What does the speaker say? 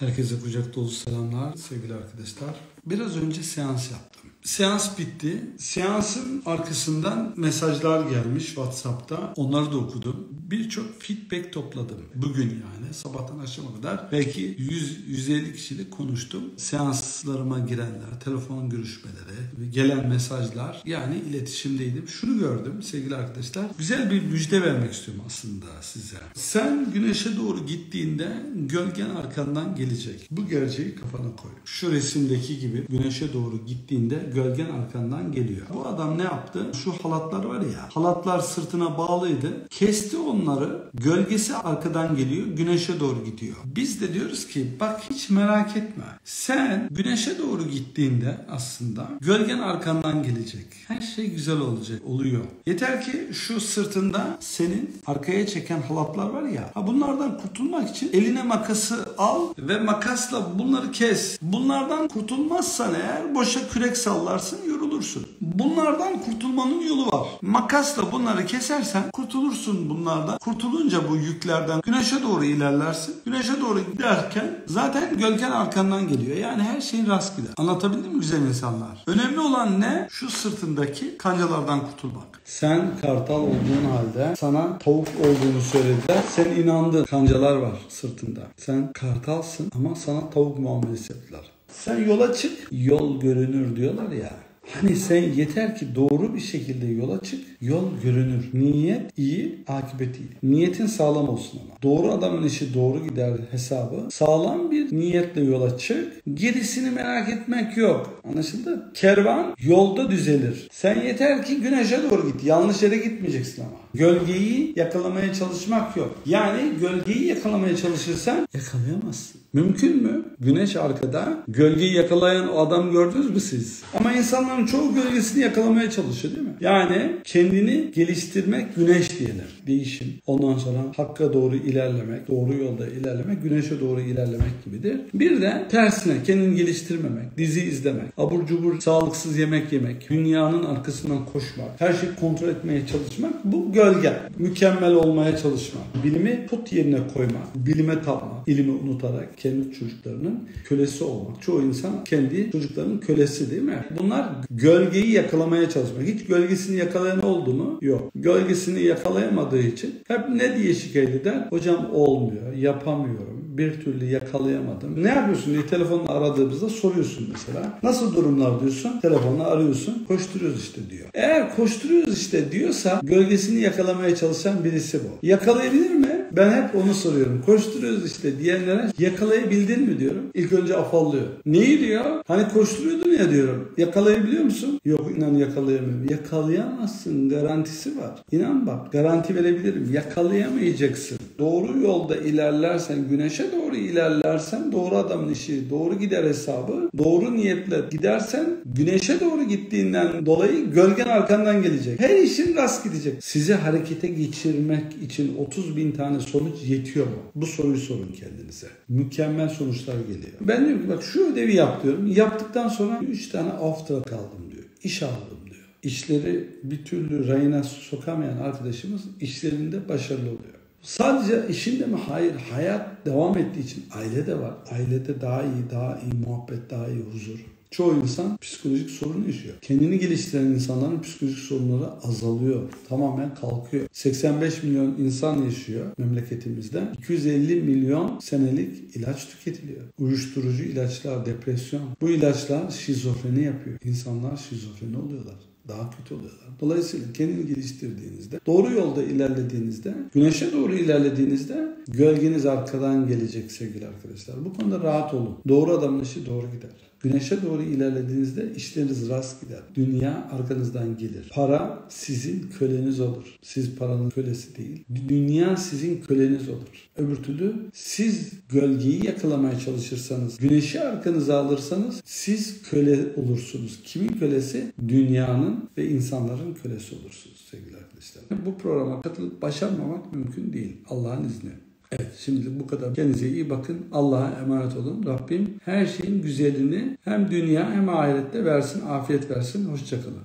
Herkese kucak dolu selamlar sevgili arkadaşlar. Biraz önce seans yaptım. Seans bitti. Seansın arkasından mesajlar gelmiş WhatsApp'ta. Onları da okudum. Birçok feedback topladım. Bugün yani sabahtan akşama kadar belki 100-150 kişiyle konuştum. Seanslarıma girenler, telefon görüşmeleri, gelen mesajlar, yani iletişimdeydim. Şunu gördüm sevgili arkadaşlar. Güzel bir müjde vermek istiyorum aslında size. Sen güneşe doğru gittiğinde gölgen arkandan gelecek. Bu gerçeği kafana koy. Şu resimdeki gibi güneşe doğru gittiğinde gölgen arkandan geliyor. Bu adam ne yaptı? Şu halatlar var ya. Halatlar sırtına bağlıydı. Kesti onları. Gölgesi arkadan geliyor. Güneşe doğru gidiyor. Biz de diyoruz ki bak hiç merak etme. Sen güneşe doğru gittiğinde aslında gölgen arkandan gelecek. Her şey güzel olacak. Oluyor. Yeter ki şu sırtında senin arkaya çeken halatlar var ya. Bunlardan kurtulmak için eline makası al ve makasla bunları kes. Bunlardan kurtulmazsan eğer boşa kürek sallarsın, yorulursun. Bunlardan kurtulmanın yolu var. Makasla bunları kesersen kurtulursun bunlardan. Kurtulunca bu yüklerden güneşe doğru ilerlersin. Güneşe doğru giderken zaten gölgen arkandan geliyor. Yani her şeyin rast gider. Anlatabildim mi güzel insanlar? Önemli olan ne? Şu sırtındaki kancalardan kurtulmak. Sen kartal olduğun halde sana tavuk olduğunu söylediler. Sen inandın. Kancalar var sırtında. Sen kartalsın ama sana tavuk muamelesi ettiler. Sen yola çık, yol görünür diyorlar ya. Hani sen yeter ki doğru bir şekilde yola çık, yol görünür. Niyet iyi, akıbet iyi. Niyetin sağlam olsun ama. Doğru adamın işi doğru gider hesabı. Sağlam bir niyetle yola çık. Gerisini merak etmek yok. Anlaşıldı? Kervan yolda düzelir. Sen yeter ki güneşe doğru git. Yanlış yere gitmeyeceksin ama. Gölgeyi yakalamaya çalışmak yok. Yani gölgeyi yakalamaya çalışırsan yakalayamazsın. Mümkün mü? Güneş arkada. Gölgeyi yakalayan o adam gördünüz mü siz? Ama insanların çoğu gölgesini yakalamaya çalışıyor değil mi? Yani kendini geliştirmek güneş diyelim. Değişim. Ondan sonra hakka doğru ilerlemek, doğru yolda ilerlemek, güneşe doğru ilerlemek gibidir. Bir de tersine kendini geliştirmemek, dizi izlemek, abur cubur sağlıksız yemek yemek, dünyanın arkasından koşmak, her şeyi kontrol etmeye çalışmak bu gölge. Mükemmel olmaya çalışmak, bilimi put yerine koymak, bilime tapmak, ilimi unutarak kendi çocuklarının kölesi olmak. Çoğu insan kendi çocuklarının kölesi değil mi? Bunlar gölgeyi yakalamaya çalışmak. Hiç gölgesini yakalayan oldu mu? Yok. Gölgesini yakalayamadığı için hep ne diye şikayet eder? Hocam olmuyor, yapamıyorum. Bir türlü yakalayamadım. Ne yapıyorsun diye telefonla aradığımızda soruyorsun mesela. Nasıl durumlar diyorsun? Telefonla arıyorsun. Koşturuyoruz işte diyor. Eğer koşturuyoruz işte diyorsa gölgesini yakalamaya çalışan birisi bu. Yakalayabilir mi? Ben hep onu soruyorum. Koşturuyoruz işte diyenlere yakalayabildin mi diyorum. İlk önce afallıyor. Neyi diyor? Hani koşturuyordun ya diyorum. Yakalayabiliyor musun? Yok inan yakalayamıyorum. Yakalayamazsın garantisi var. İnan bak garanti verebilirim. Yakalayamayacaksın. Doğru yolda ilerlersen, güneşe doğru ilerlersen doğru adamın işi doğru gider hesabı. Doğru niyetle gidersen güneşe doğru gittiğinden dolayı gölgen arkandan gelecek. Her işin rast gidecek. Sizi harekete geçirmek için 30.000 tane sonuç yetiyor mu? Bu soruyu sorun kendinize. Mükemmel sonuçlar geliyor. Ben diyorum ki bak şu ödevi yap diyorum. Yaptıktan sonra 3 tane after kaldım diyor. İş aldım. İşleri bir türlü rayına sokamayan arkadaşımız işlerinde başarılı oluyor. Sadece işinde mi? Hayır. Hayat devam ettiği için aile de var. Ailede daha iyi muhabbet, daha iyi huzur. Çoğu insan psikolojik sorun yaşıyor. Kendini geliştiren insanların psikolojik sorunları azalıyor. Tamamen kalkıyor. 85 milyon insan yaşıyor memleketimizde. 250 milyon senelik ilaç tüketiliyor. Uyuşturucu ilaçlar, depresyon. Bu ilaçlar şizofreni yapıyor. İnsanlar şizofreni oluyorlar. Daha kötü oluyorlar. Dolayısıyla kendini geliştirdiğinizde, doğru yolda ilerlediğinizde, güneşe doğru ilerlediğinizde gölgeniz arkadan gelecek sevgili arkadaşlar. Bu konuda rahat olun. Doğru adamın işi doğru gider. Güneşe doğru ilerlediğinizde işleriniz rast gider. Dünya arkanızdan gelir. Para sizin köleniz olur. Siz paranın kölesi değil. Dünya sizin köleniz olur. Öbür türlü siz gölgeyi yakalamaya çalışırsanız, güneşi arkanıza alırsanız siz köle olursunuz. Kimin kölesi? Dünyanın ve insanların kölesi olursunuz sevgili arkadaşlar. Bu programa katılıp başarmamak mümkün değil. Allah'ın izni. Evet şimdi bu kadar. Kendinize iyi bakın. Allah'a emanet olun. Rabbim her şeyin güzelini hem dünya hem ahirette versin. Afiyet versin. Hoşçakalın.